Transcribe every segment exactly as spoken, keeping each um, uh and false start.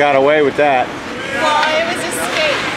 got away with that. Well, it was a skate.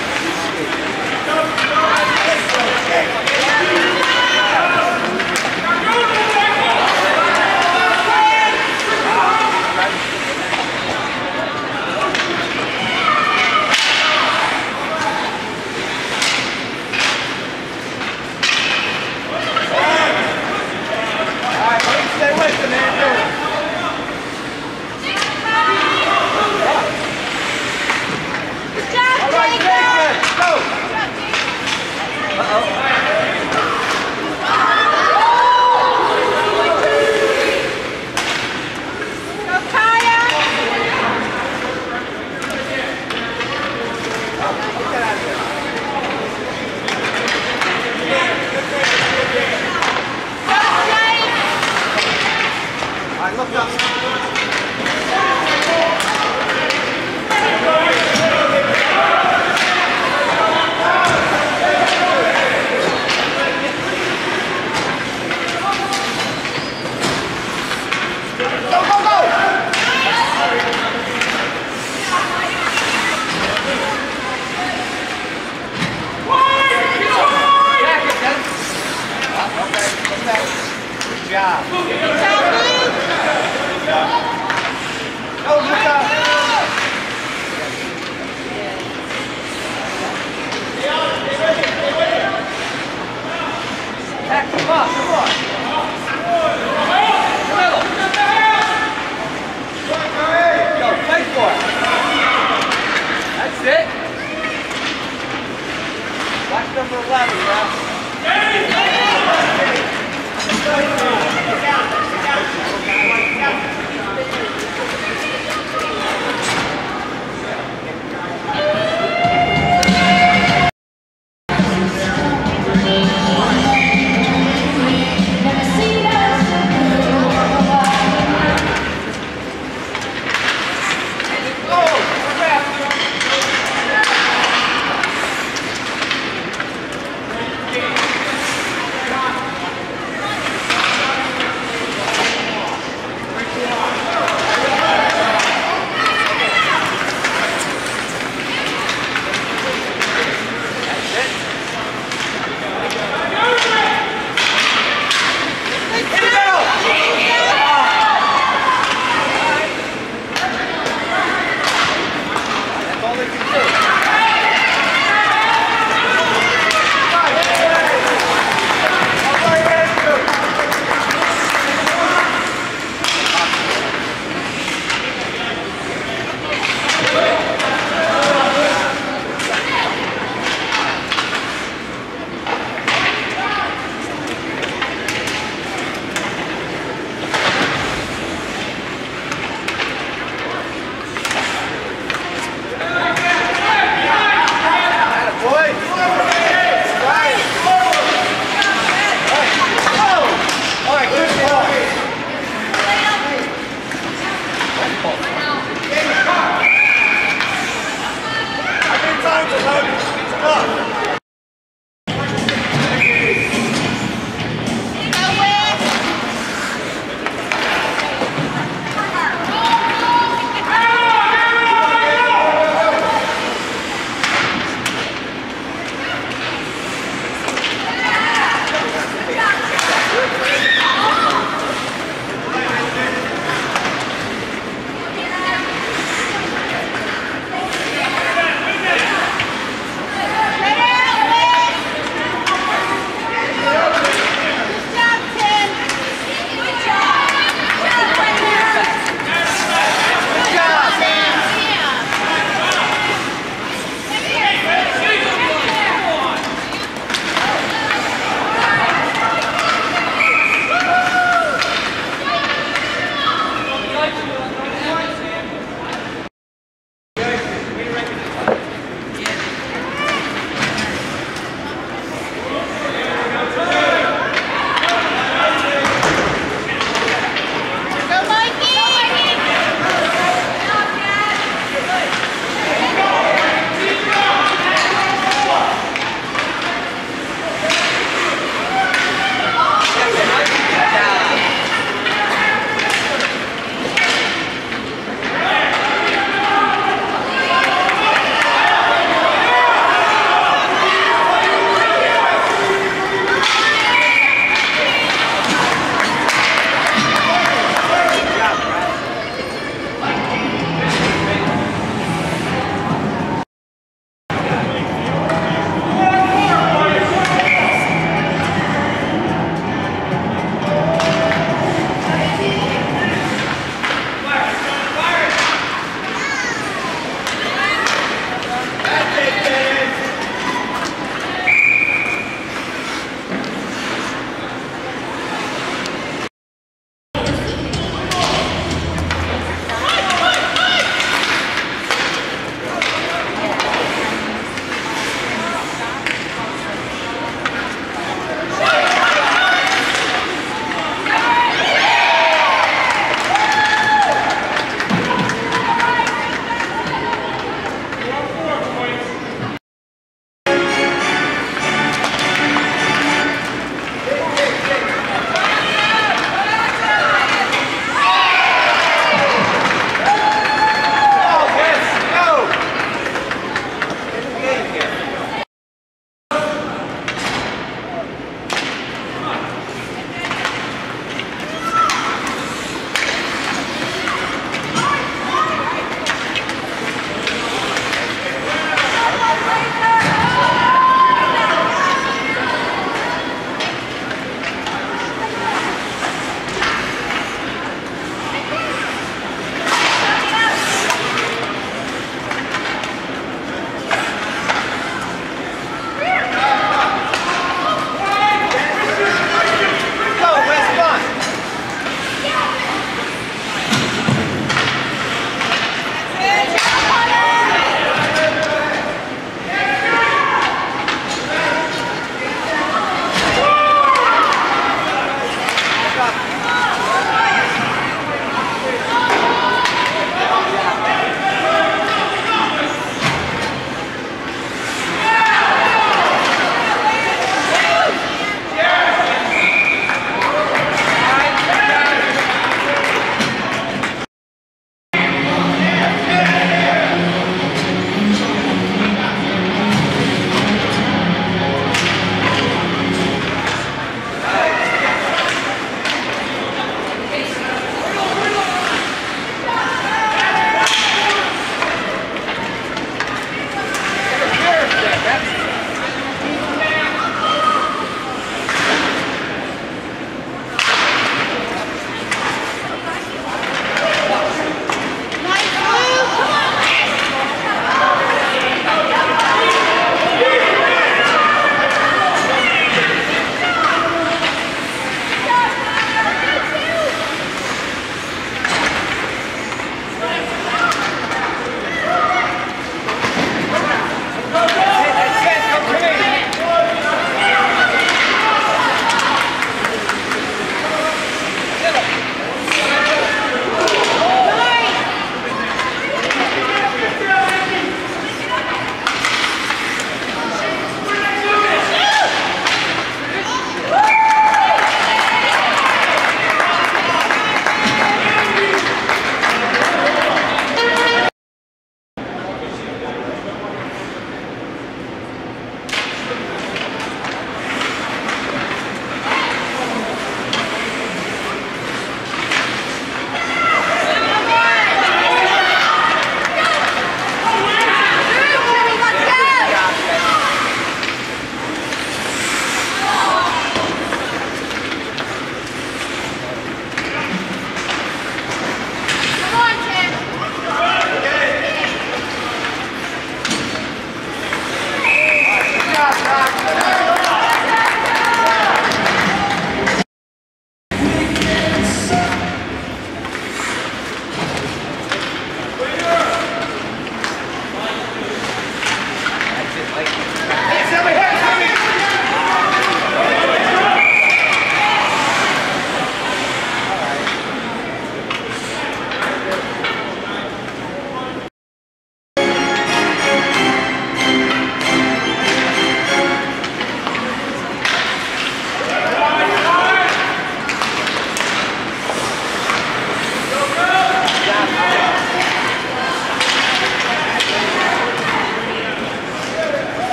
Thank you.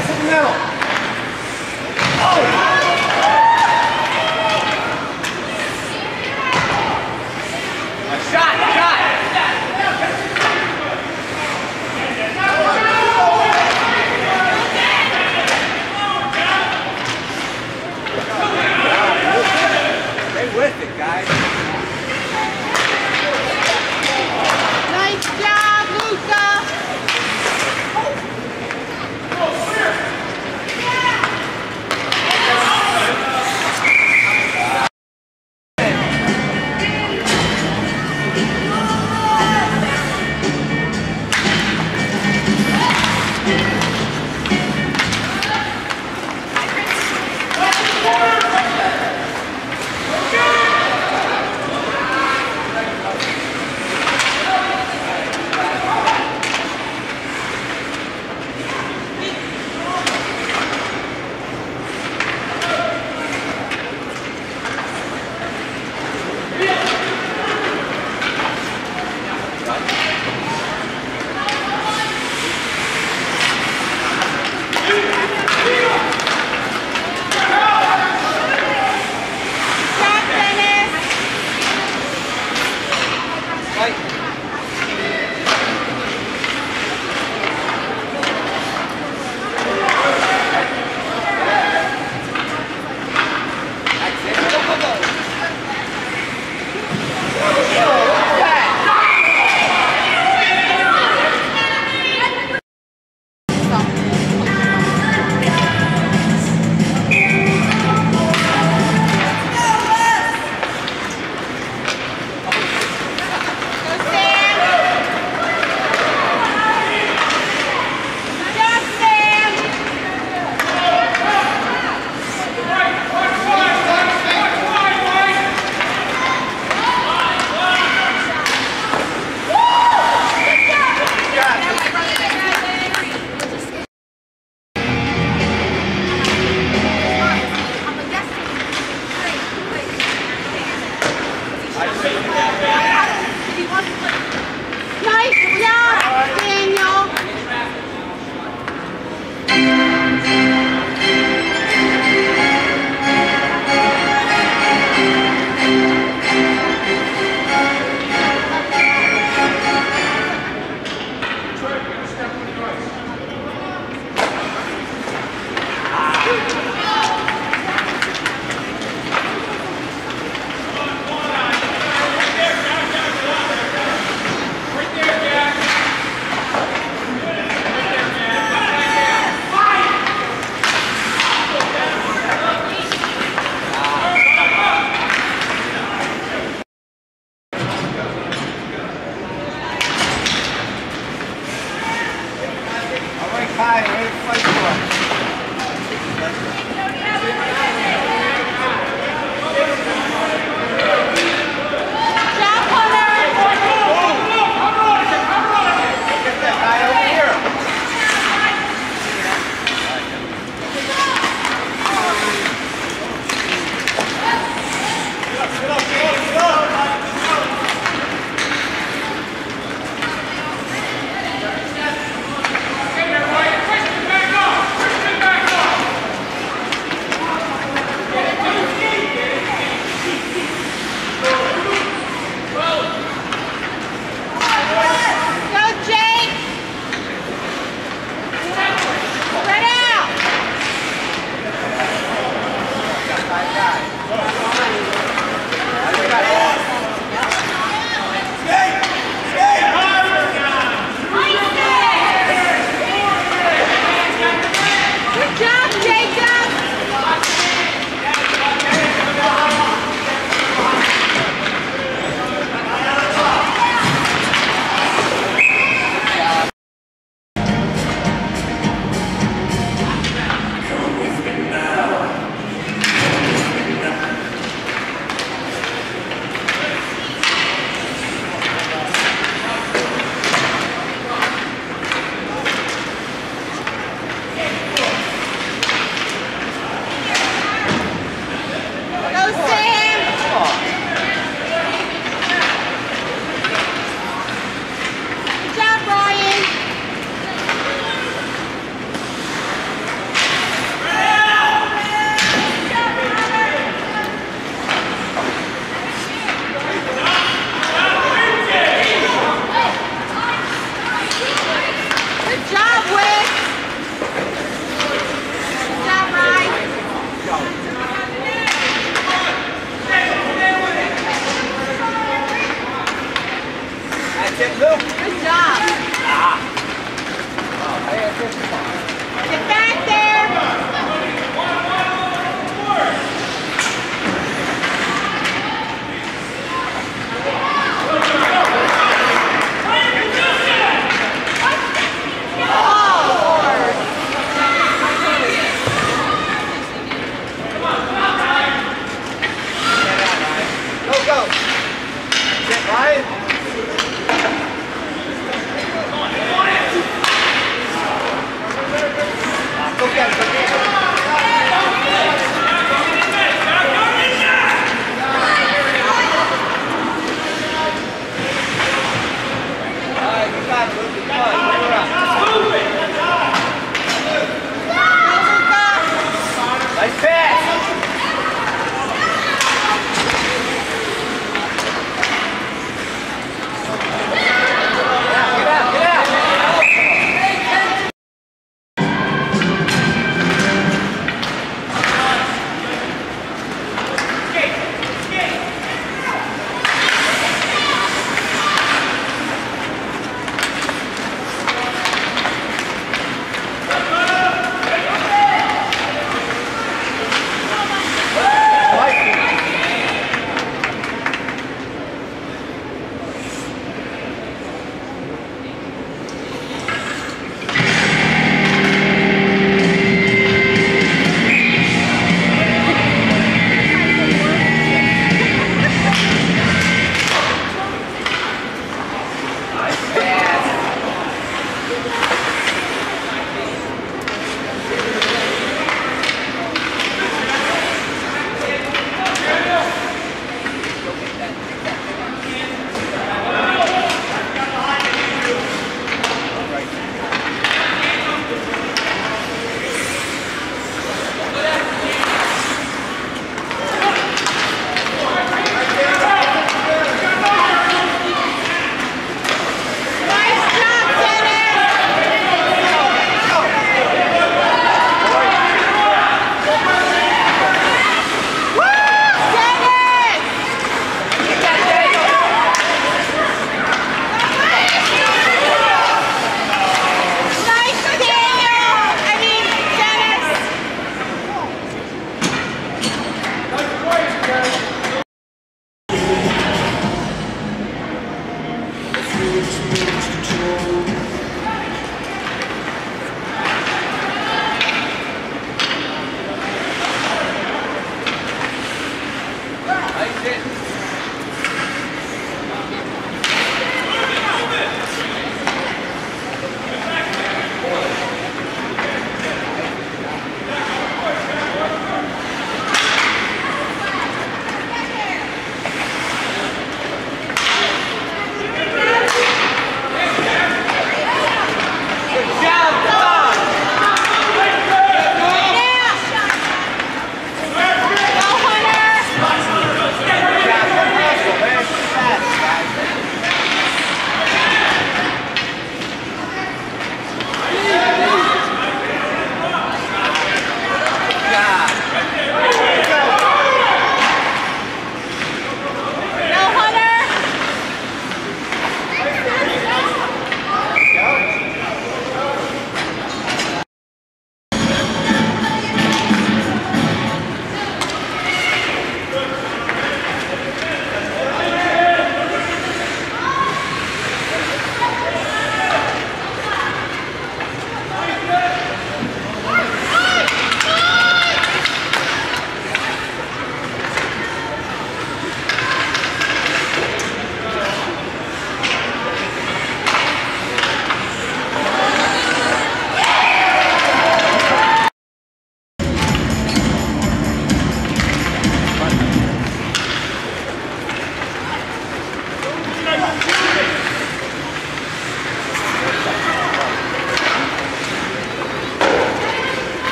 Back to the middle. Oh! Yes!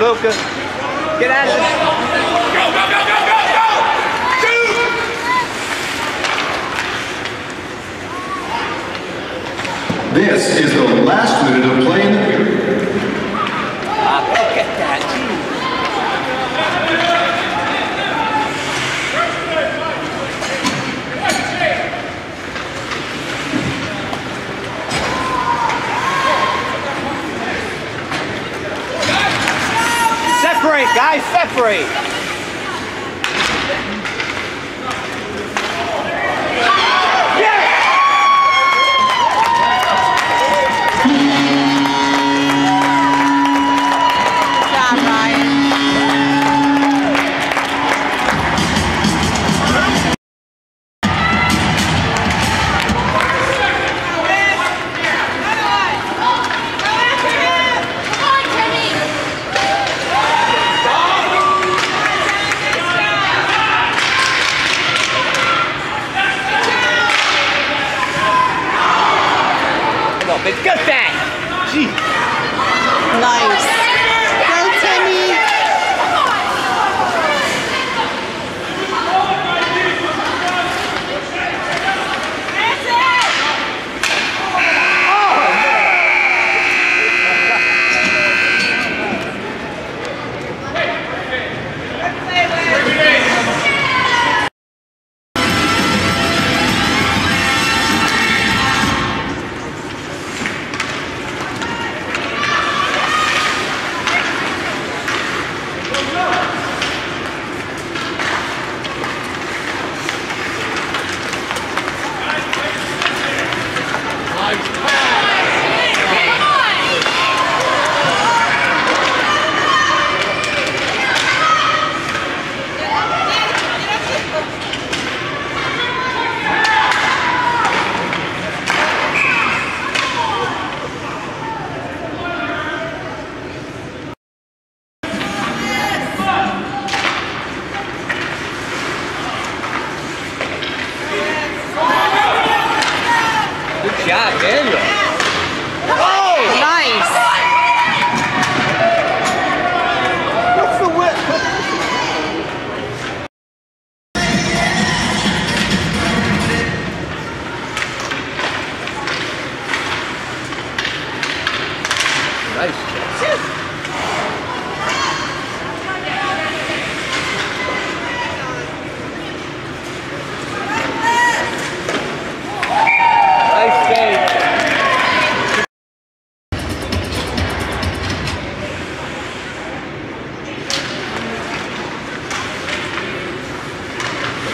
Luka, get out of this. Go, go, go, go, go, go! Shoot! This is the last minute of play in the period. Ah, look at that. Separate, guys, separate. Get that! Gee. Nice. Go, Timmy.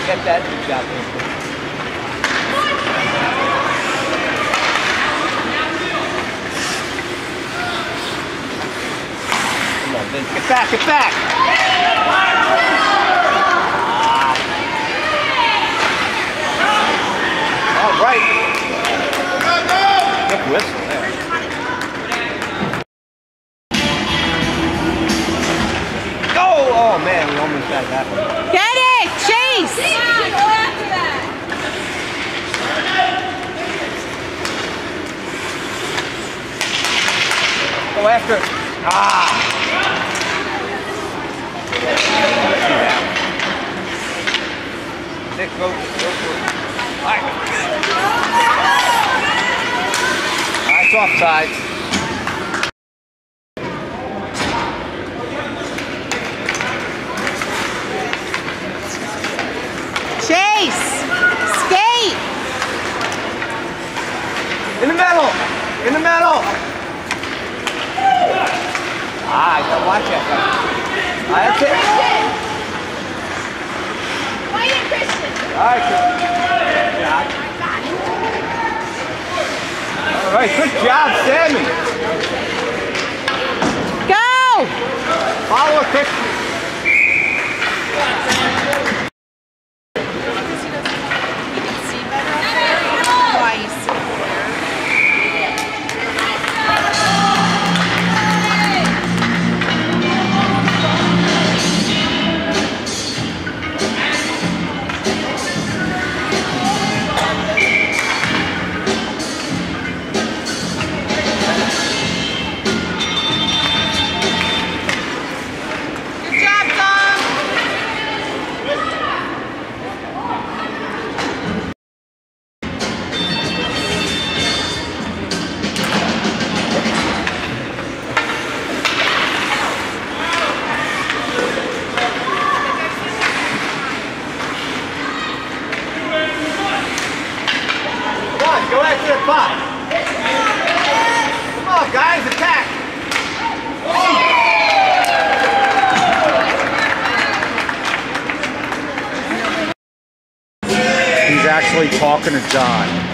Get that new job. Come on, Vince. Get back, get back! All right. Nick whistle there. Go! Oh man, we almost got that one. Get it! Chase! Go after that! Go after it. Ah! Nick, go, go for it. All right. All right, it's offside. In the middle! In the middle! Ah, I gotta watch it. Ah, that's it. Why you Christian? Alright, Alright, good job, Sammy. Go! Follow Christian. guys to the box. Come on, guys, attack. He's actually talking to John.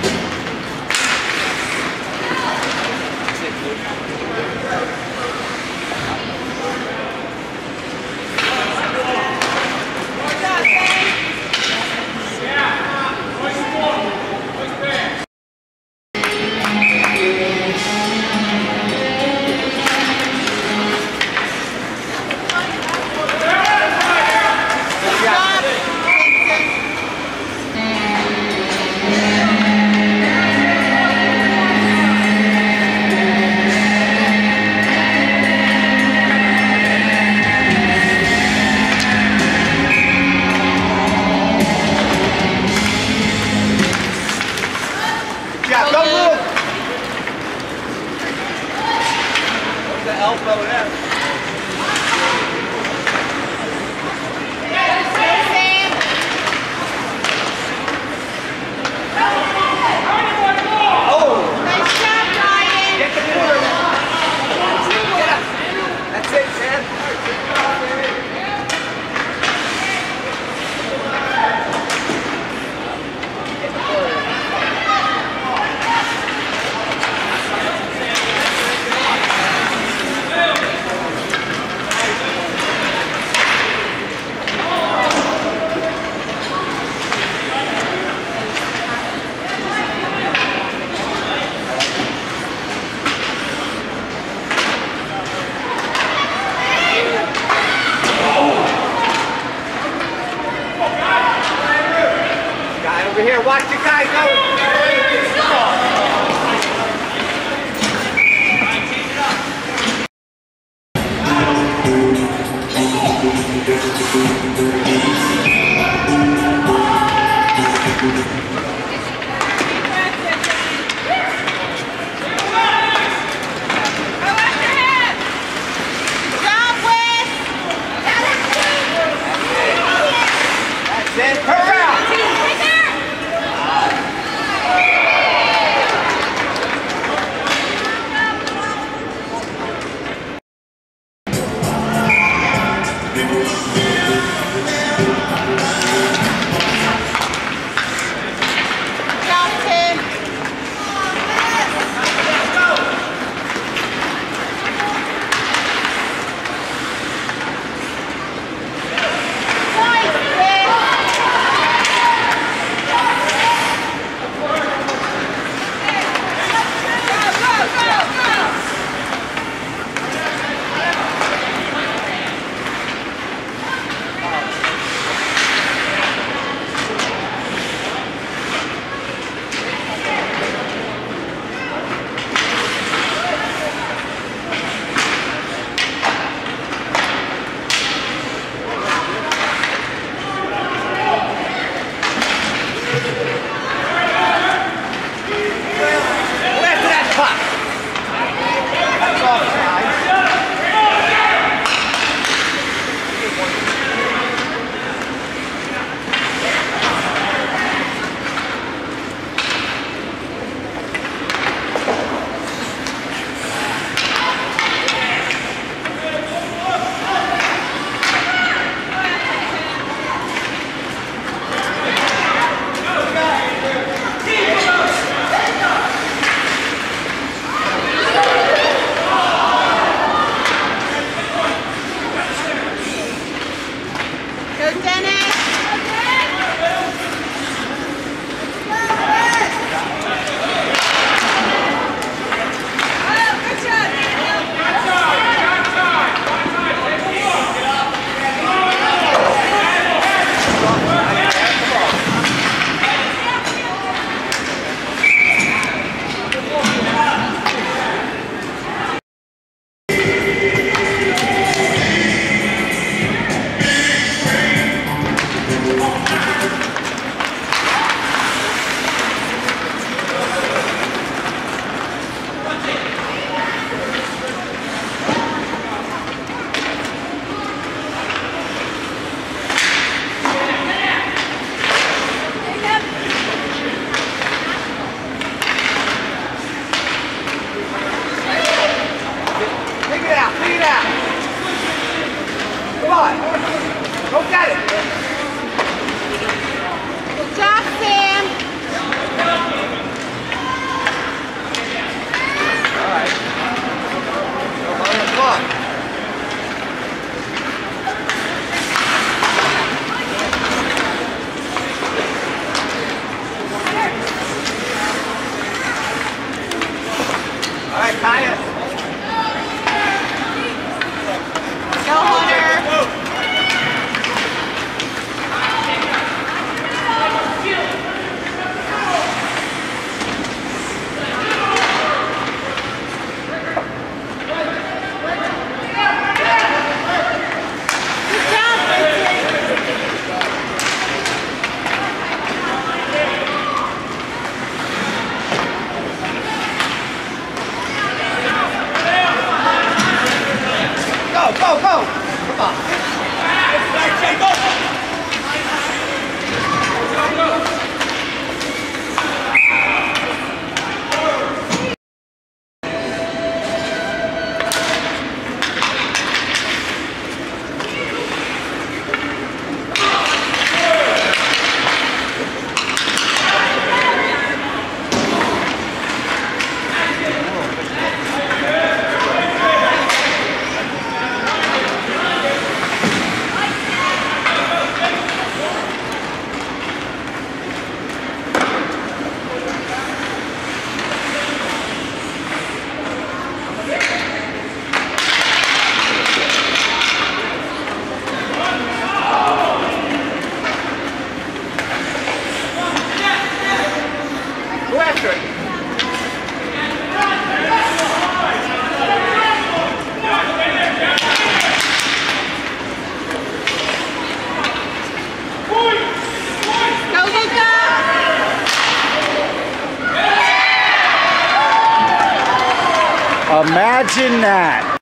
Imagine that.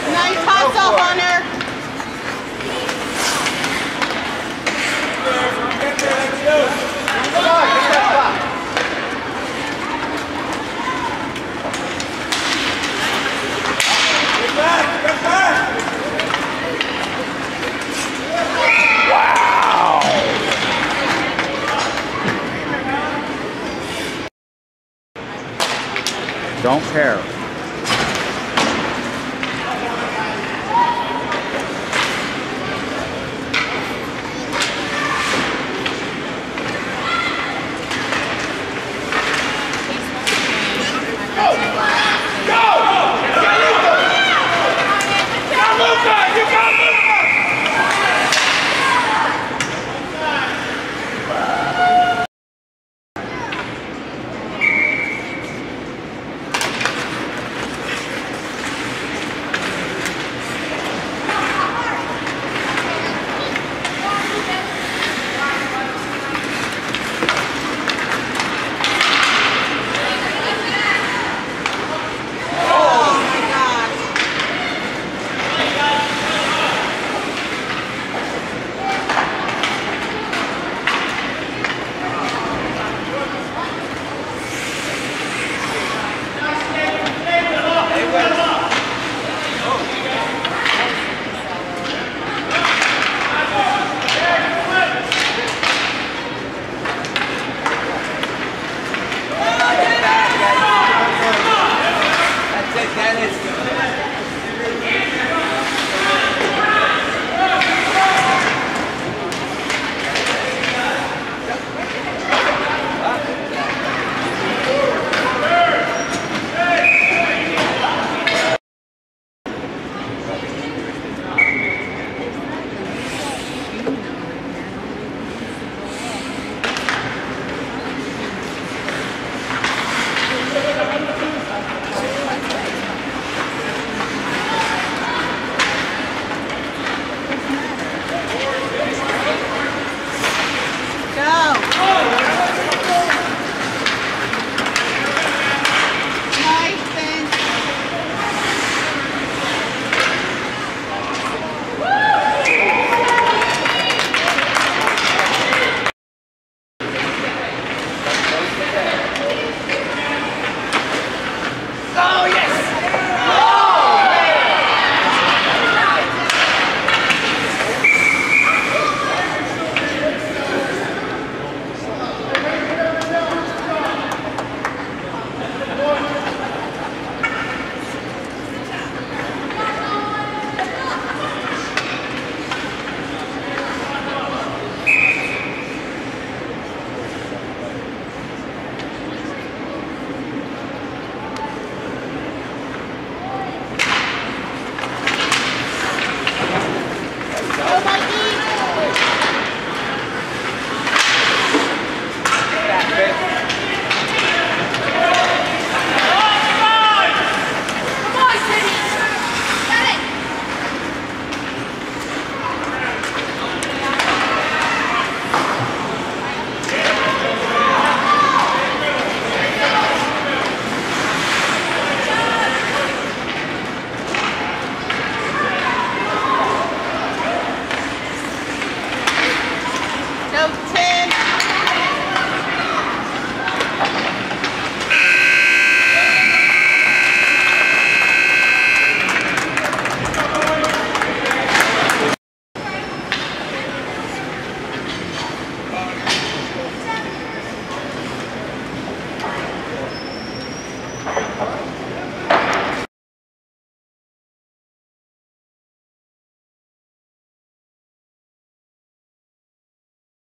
Nice hustle, Hunter. Wow. Don't care.